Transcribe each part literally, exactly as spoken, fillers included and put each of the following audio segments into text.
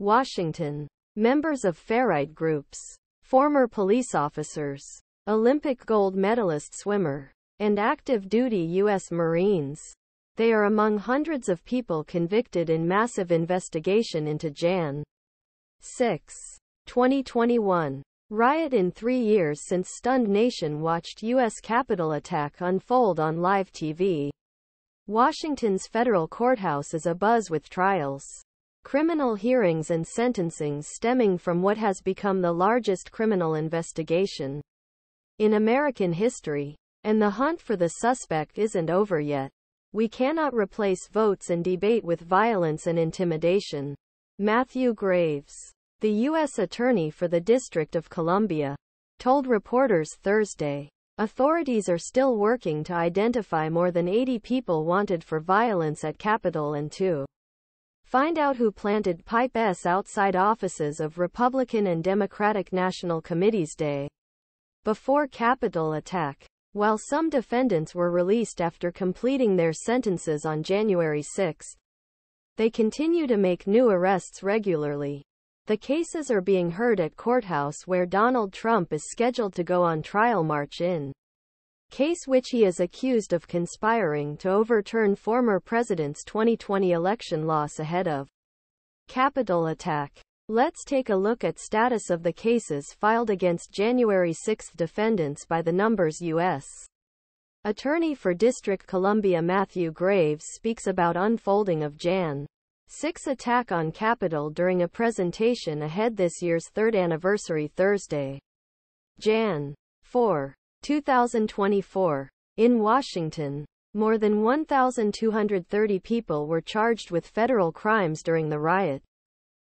Washington. Members of Farite groups, former police officers, Olympic gold medalist swimmer, and active-duty U S Marines. They are among hundreds of people convicted in massive investigation into January sixth, twenty twenty-one. Riot in three years since stunned nation watched U S Capitol attack unfold on live T V. Washington's federal courthouse is abuzz with trials, criminal hearings and sentencing stemming from what has become the largest criminal investigation in American history. And the hunt for the suspect isn't over yet. We cannot replace votes and debate with violence and intimidation. Matthew Graves, the U S Attorney for the District of Columbia, told reporters Thursday, authorities are still working to identify more than eighty people wanted for violence at Capitol and to find out who planted pipes outside offices of Republican and Democratic National Committees day before Capitol attack. While some defendants were released after completing their sentences on January sixth, they continue to make new arrests regularly. The cases are being heard at courthouse where Donald Trump is scheduled to go on trial March in case which he is accused of conspiring to overturn former president's twenty twenty election loss ahead of Capitol attack. Let's take a look at status of the cases filed against January sixth defendants by the numbers. U S Attorney for District Columbia Matthew Graves speaks about unfolding of January sixth attack on Capitol during a presentation ahead this year's third anniversary Thursday, January fourth, two thousand twenty-four. In Washington, more than one thousand two hundred thirty people were charged with federal crimes during the riot,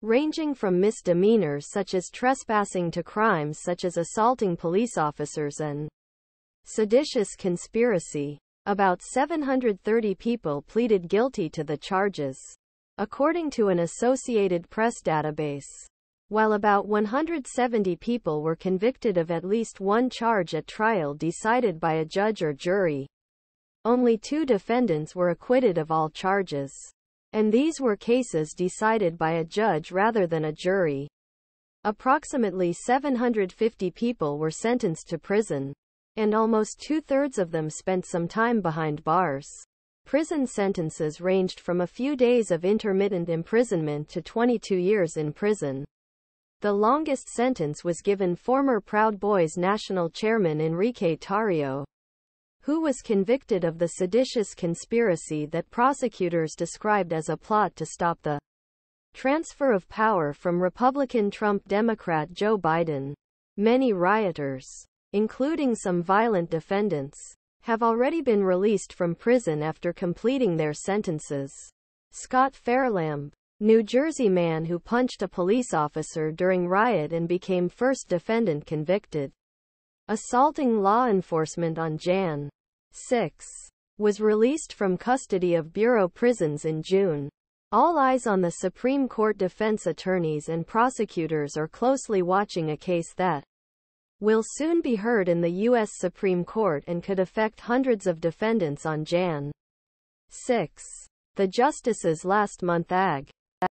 ranging from misdemeanors such as trespassing to crimes such as assaulting police officers and seditious conspiracy. About seven hundred thirty people pleaded guilty to the charges, according to an Associated Press database, while about one hundred seventy people were convicted of at least one charge at trial decided by a judge or jury. Only two defendants were acquitted of all charges, and these were cases decided by a judge rather than a jury. Approximately seven hundred fifty people were sentenced to prison, and almost two-thirds of them spent some time behind bars. Prison sentences ranged from a few days of intermittent imprisonment to twenty-two years in prison. The longest sentence was given former Proud Boys national chairman Enrique Tarrio, who was convicted of the seditious conspiracy that prosecutors described as a plot to stop the transfer of power from Republican Trump Democrat Joe Biden. Many rioters, including some violent defendants, have already been released from prison after completing their sentences. Scott Fairlamb, New Jersey man who punched a police officer during riot and became first defendant convicted assaulting law enforcement on January sixth, was released from custody of Bureau Prisons in June. All eyes on the Supreme Court. Defense attorneys and prosecutors are closely watching a case that will soon be heard in the U S Supreme Court and could affect hundreds of defendants on January sixth. The justices last month A G